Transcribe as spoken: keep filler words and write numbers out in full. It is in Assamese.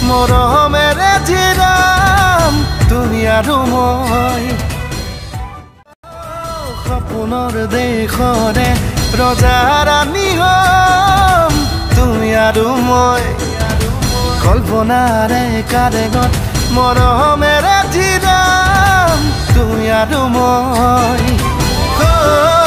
মৰমেৰে জিৰাম তুমি আৰু মই।